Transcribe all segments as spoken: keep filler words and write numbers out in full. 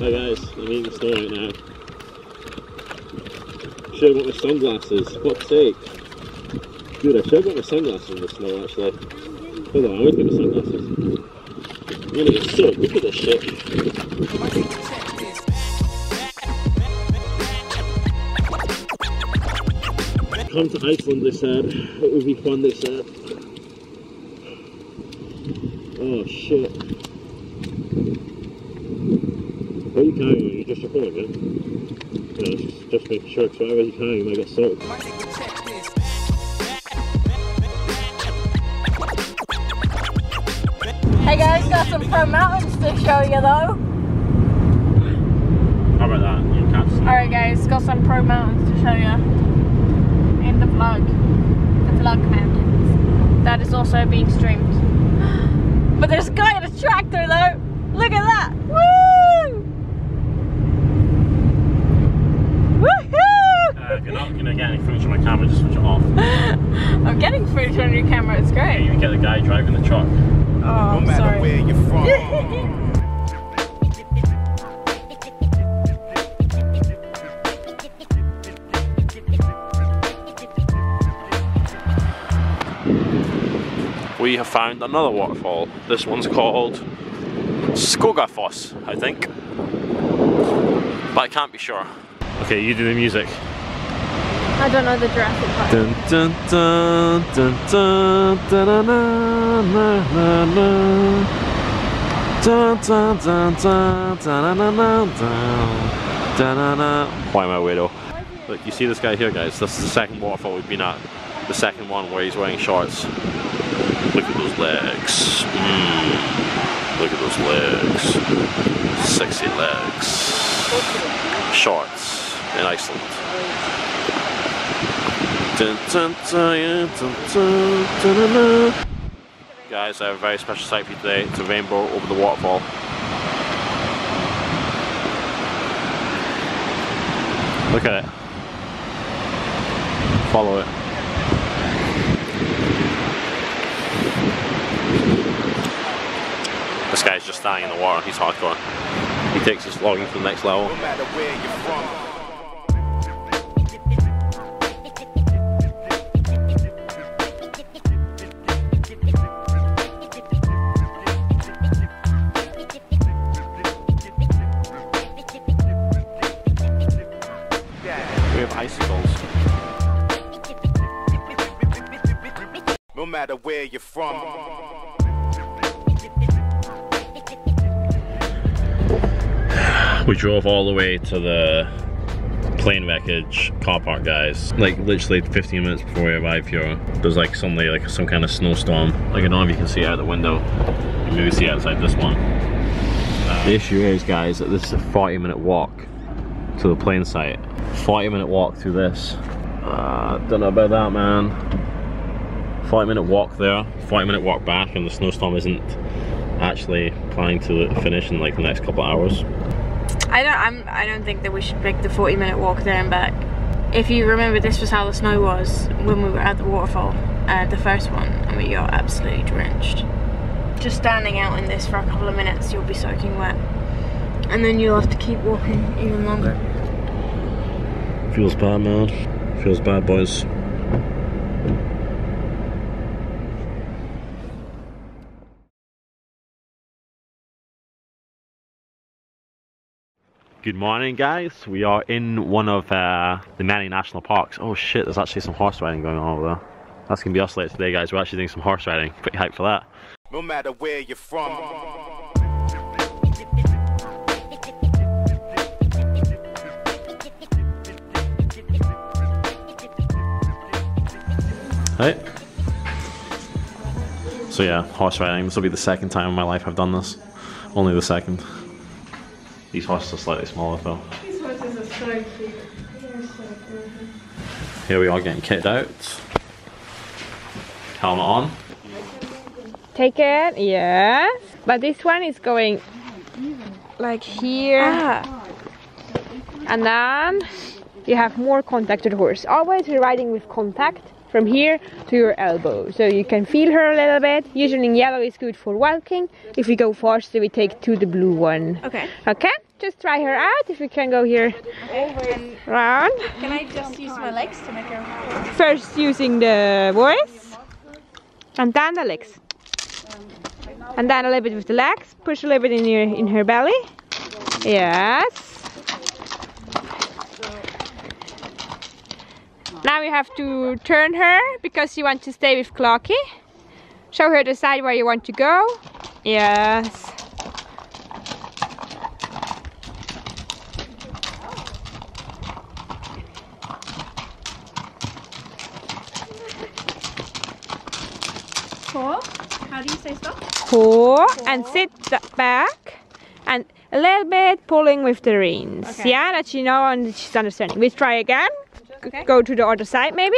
Hi guys, I'm eating snow right now. Should have got my sunglasses, fuck's sake. Dude, I should have got my sunglasses in the snow actually. Hold on, I always get my sunglasses. I'm gonna get so good at this shit. Come to Iceland, they said. It would be fun, they said. Oh shit. What are you carrying? You're just recording, man. You know, just, just making sure, because whatever you're carrying, you might get soaked. Hey guys, got some fun mountains to show you though. How about that? You can't see. Alright guys, got some pro mountains to show you. The vlog, the vlog mountains. That is also being streamed. But there's a guy in a tractor though. Look at that! Woo! Woohoo! Uh, if you're not gonna get any footage on my camera, just switch it off. I'm getting footage on your camera. It's great. Yeah, you get the guy driving the truck. Oh, no I'm matter sorry. Where you're from. We have found another waterfall. This one's called Skogafoss, I think. But I can't be sure. Okay, you do the music. I don't know the Jurassic part. Dun, dun, dun, dun, dun, dun. Why am I a weirdo? Look, you see this guy here, guys? This is the second waterfall we've been at. The second one where he's wearing shorts. Look at those legs. Mm. Look at those legs. Sexy legs. Shorts in Iceland. Dun, dun, dun, dun, dun, dun, dun. Guys, I have a very special sight for you today. It's a rainbow over the waterfall. Look at it. Follow it. This guy's just standing in the water, he's hardcore. He takes his vlogging to the next level. No matter where you're from. We have icicles. No matter where you're from. We drove all the way to the plane wreckage car park, guys. Like literally fifteen minutes before we arrived here, there was like suddenly like some kind of snowstorm. Like I don't know if you can see out the window. You maybe see outside this one. Uh, the issue is, guys, that this is a forty minute walk to the plane site. forty minute walk through this. Uh, don't know about that, man. forty minute walk there. forty minute walk back, and the snowstorm isn't actually planning to finish in like the next couple of hours. I don't. I'm, I don't think that we should pick the forty minute walk there and back. If you remember, this was how the snow was when we were at the waterfall, uh, the first one, and we got absolutely drenched. Just standing out in this for a couple of minutes, you'll be soaking wet, and then you'll have to keep walking even longer. Feels bad, man. Feels bad, boys. Good morning, guys. We are in one of uh, the many national parks. Oh shit, there's actually some horse riding going on over there. That's gonna be us later today, guys. We're actually doing some horse riding. Pretty hyped for that. No matter where you're from. Right. So yeah, horse riding. This will be the second time in my life I've done this. Only the second. These horses are slightly smaller though. These horses are so cute. They're so good. Here we are getting kitted out. Helmet on. Take it, yeah. But this one is going like here. Ah. And then you have more contact to the horse. Always you're riding with contact from here to your elbow. So you can feel her a little bit. Usually yellow is good for walking. If we go faster, we take to the blue one. Okay. Okay? Just try her out if we can go here. Okay. Round. Can I just use my legs to make her? First using the voice. And then the legs. And then a little bit with the legs. Push a little bit in her, in her belly. Yes. Now we have to turn her because you want to stay with Clarky. Show her the side where you want to go. Yes. Ho. How do you say stop? Ho, and sit back and a little bit pulling with the reins. Okay. Yeah, that she knows and she's understanding. We try again. Okay. Go to the other side maybe.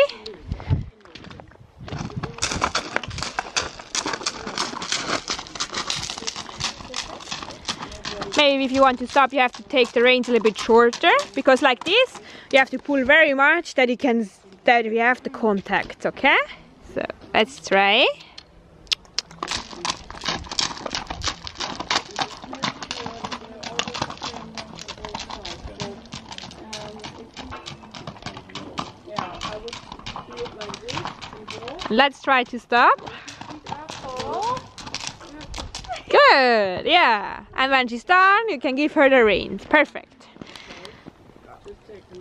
Maybe if you want to stop, you have to take the reins a little bit shorter, because like this you have to pull very much that you can, that we have the contact. Okay, so let's try. Let's try to stop. Good, yeah. And when she's done, you can give her the reins. Perfect.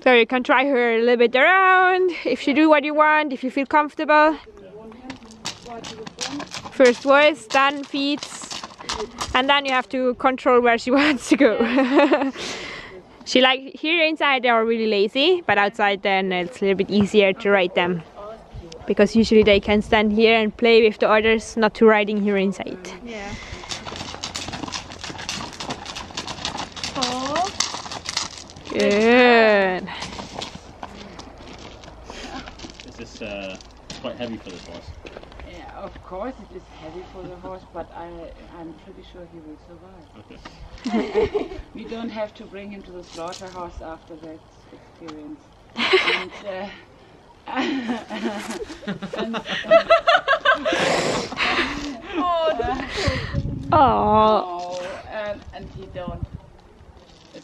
So you can try her a little bit around, if she do what you want, if you feel comfortable. First voice, then feet. And then you have to control where she wants to go. She like, here inside they are really lazy, but outside then it's a little bit easier to ride them. Because usually they can stand here and play with the others, not to riding here inside. Yeah. Oh. Good. This is uh, quite heavy for this horse. Yeah, of course it is heavy for the horse, but I, I'm pretty sure he will survive. Okay. We don't have to bring him to the slaughterhouse after that experience. And, uh, oh, and, and he don't.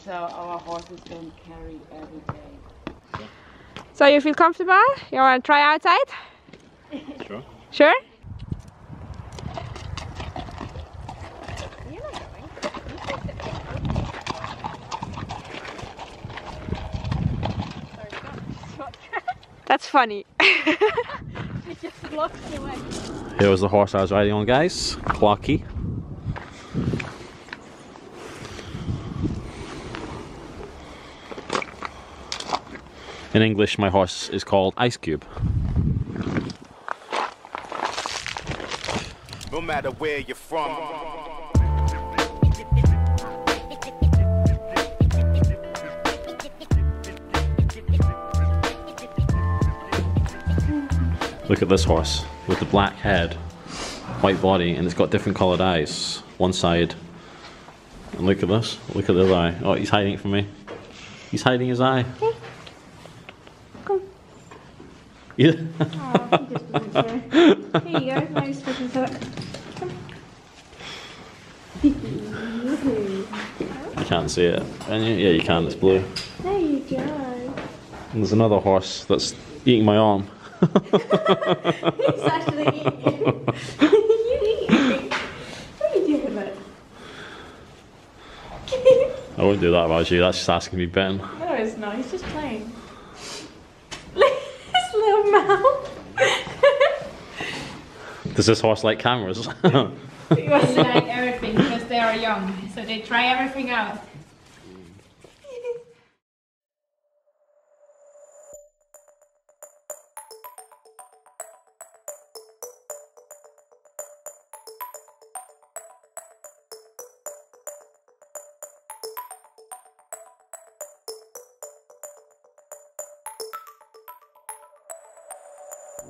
So our horses don't carry every day. So you feel comfortable? You want to try outside? Sure. Sure. That's funny. It just blocks the way. Here was the horse I was riding on, guys. Clarky. In English, my horse is called Ice Cube. No matter where you're from. Look at this horse with the black head, white body, and it's got different coloured eyes. One side. And look at this. Look at the other eye. Oh, he's hiding it from me. He's hiding his eye. Come. Yeah. Oh, he just wasn't sure. Here you go. Now you're supposed to sit. Come. You can't see it. And you? Yeah, you can. It's blue. There you go. And there's another horse that's eating my arm. He's actually eating. You eating? What are you doing about? I wouldn't do that about you, that's just asking me Ben. No, it's not, he's just playing. His little mouth. Does this horse like cameras? They like everything because they are young, so they try everything out.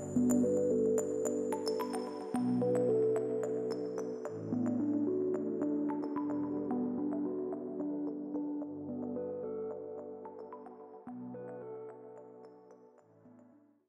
Thank you.